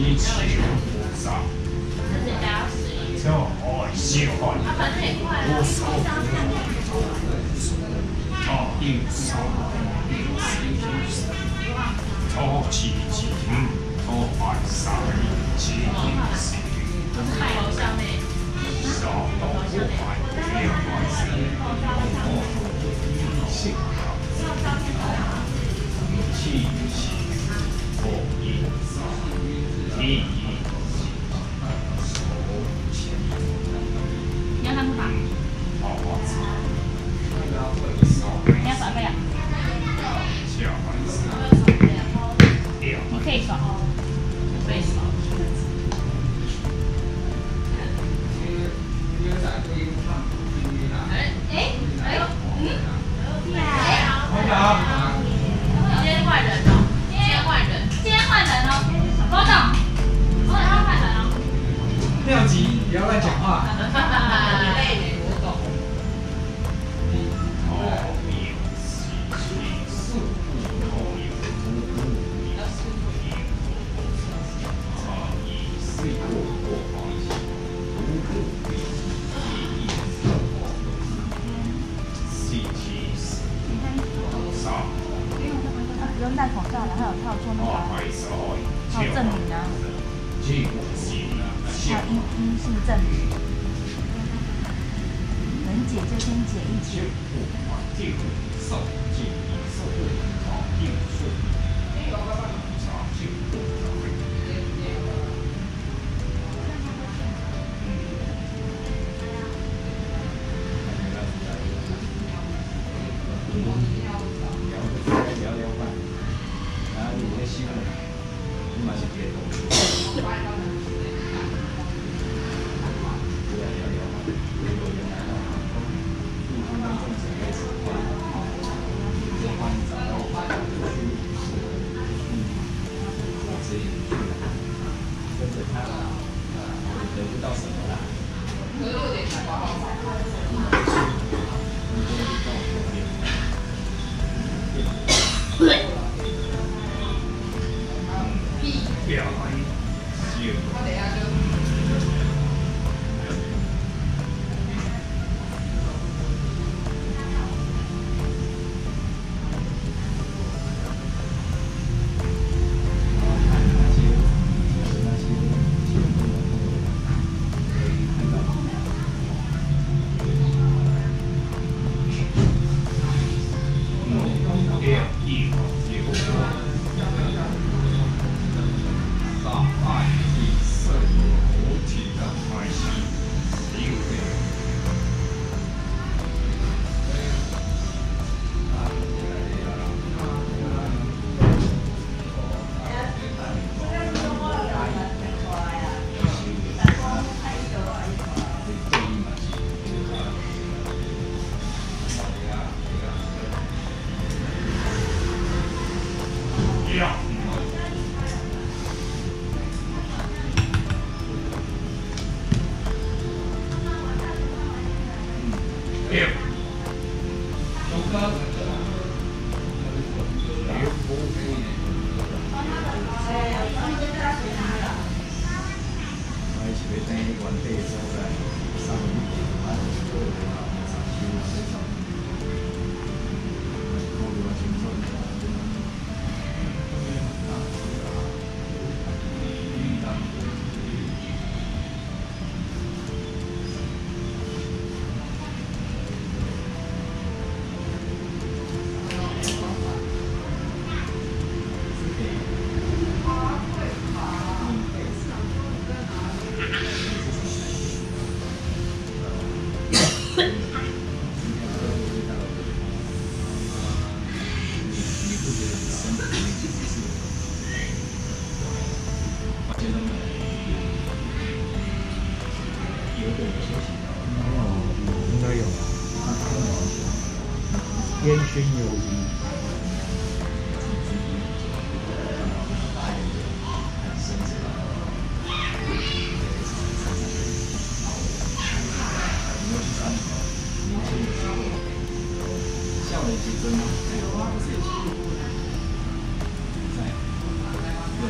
一起上。哦，一块。他反正也快了。哦，一手，哦，七七，哦，二三七七。太搞笑嘞！小刀不买，两块钱。哦，七七七。 你要干什么？你要耍飞呀？你可以耍哦，可以耍。哎，你好，今天换人了，今天换人，今天换人了。 罗总，罗总要换人哦。廖吉，不要乱讲话。罗总。哦，六七四五六不用戴口罩了，还有套做那个。 还有证明啊，还有阴性证明，能解就先解一解。嗯 嘛是别动。得不到什么啦。有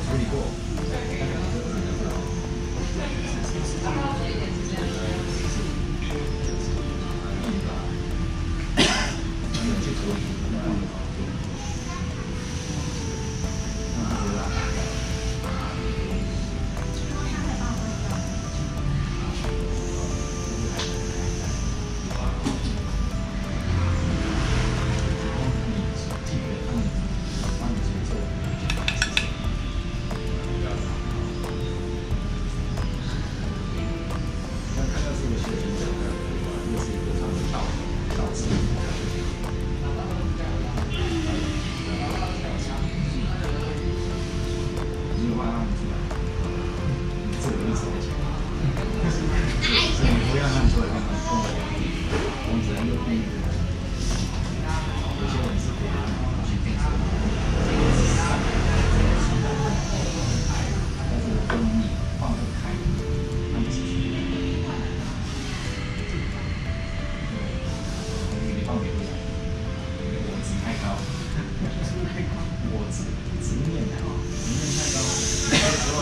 处理过。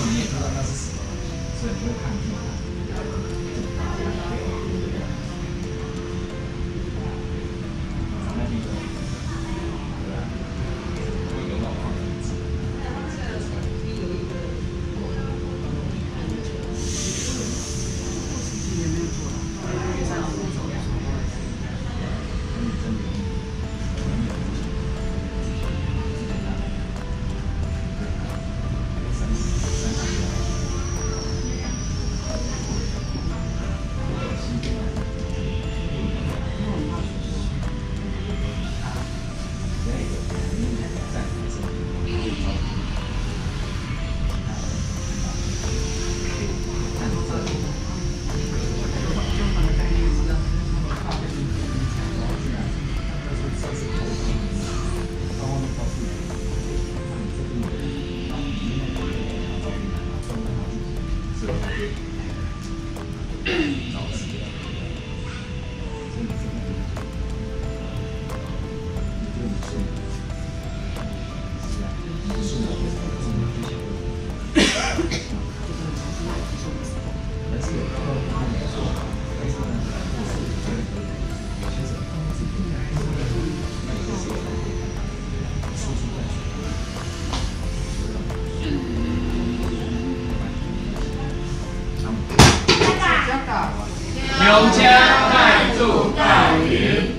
你也知道它是死了，所以你会抗拒它。 刘家卖柱告云。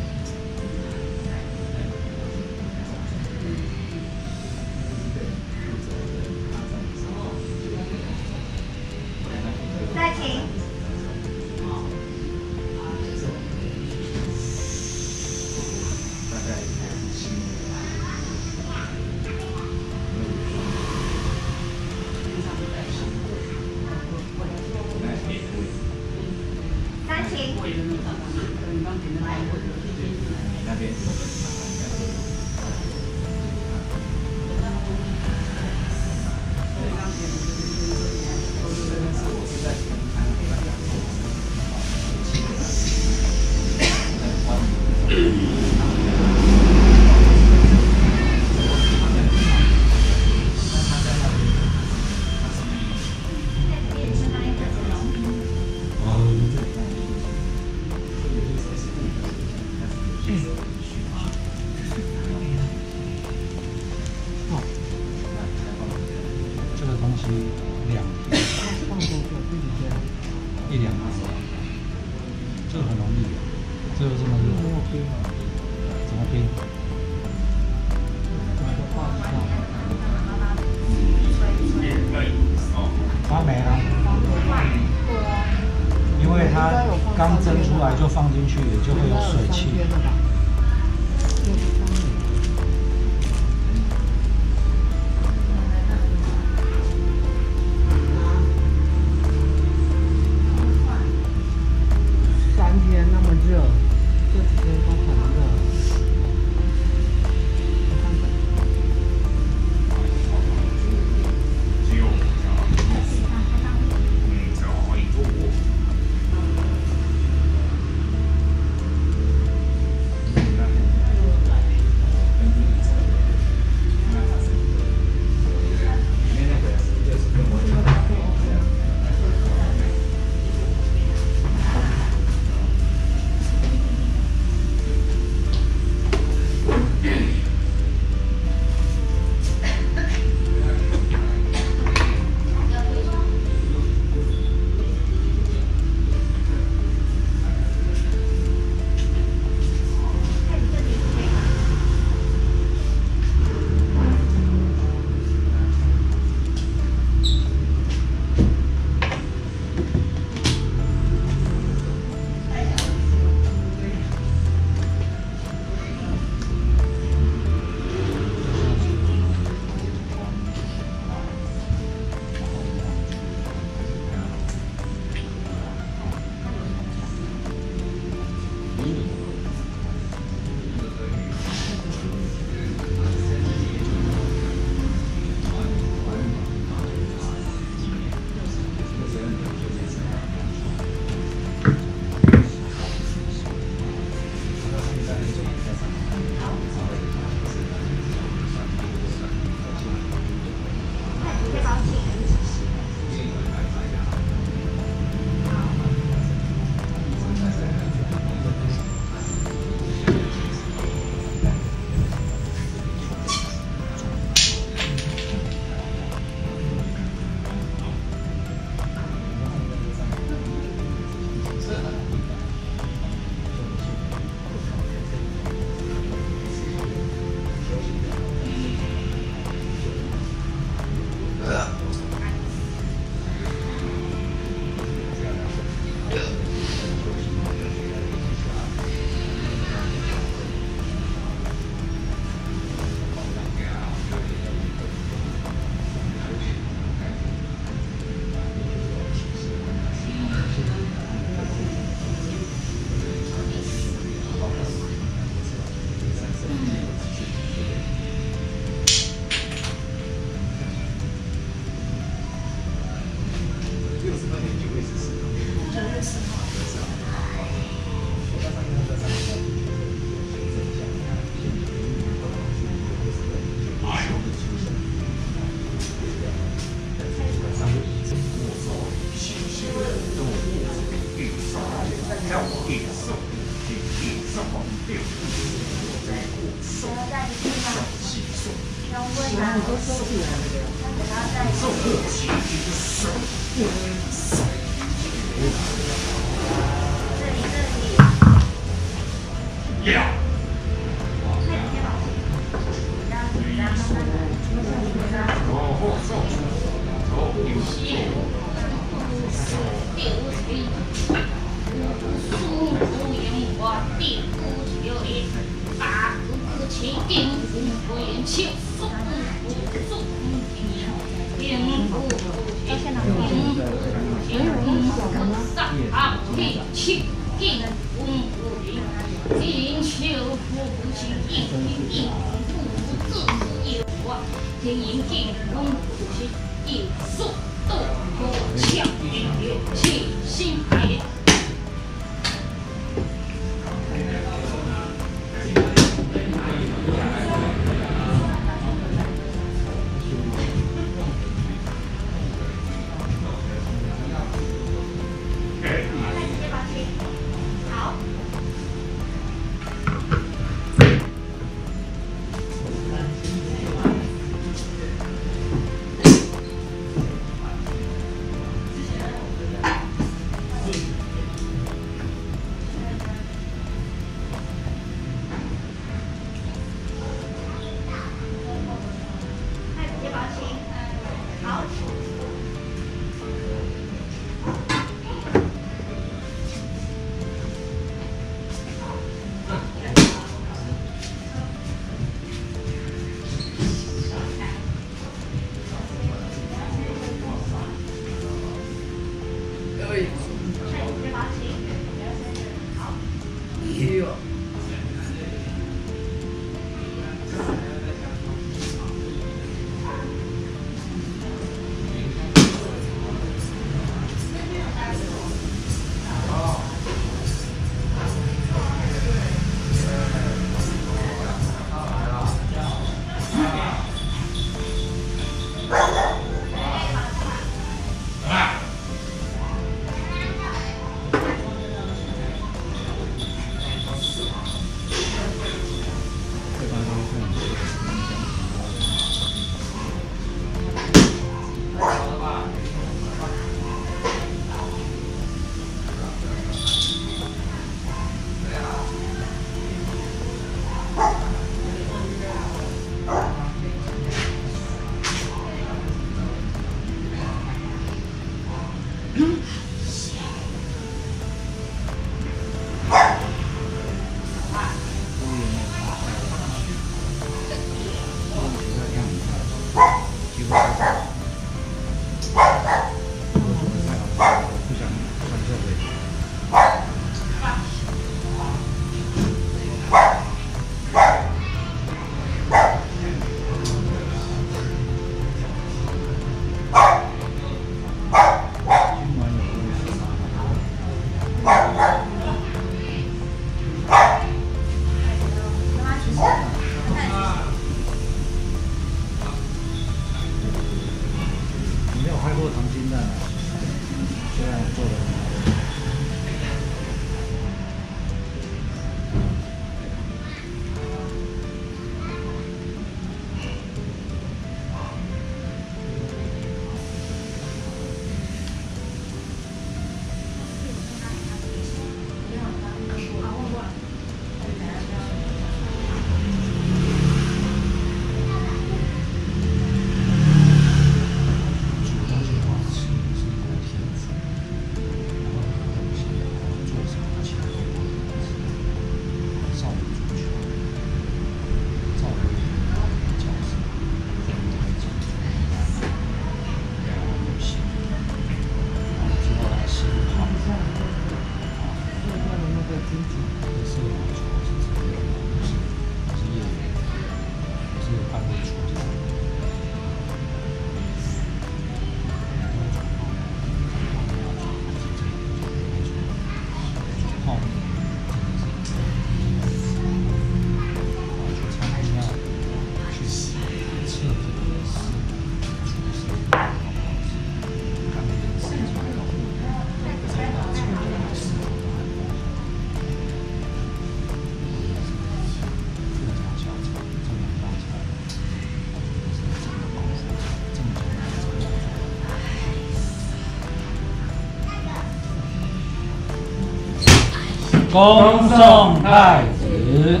恭送太子。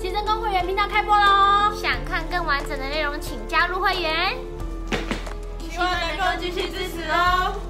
新生宫会员频道开播喽！想看更完整的内容，请加入会员。希望能够继续支持哦。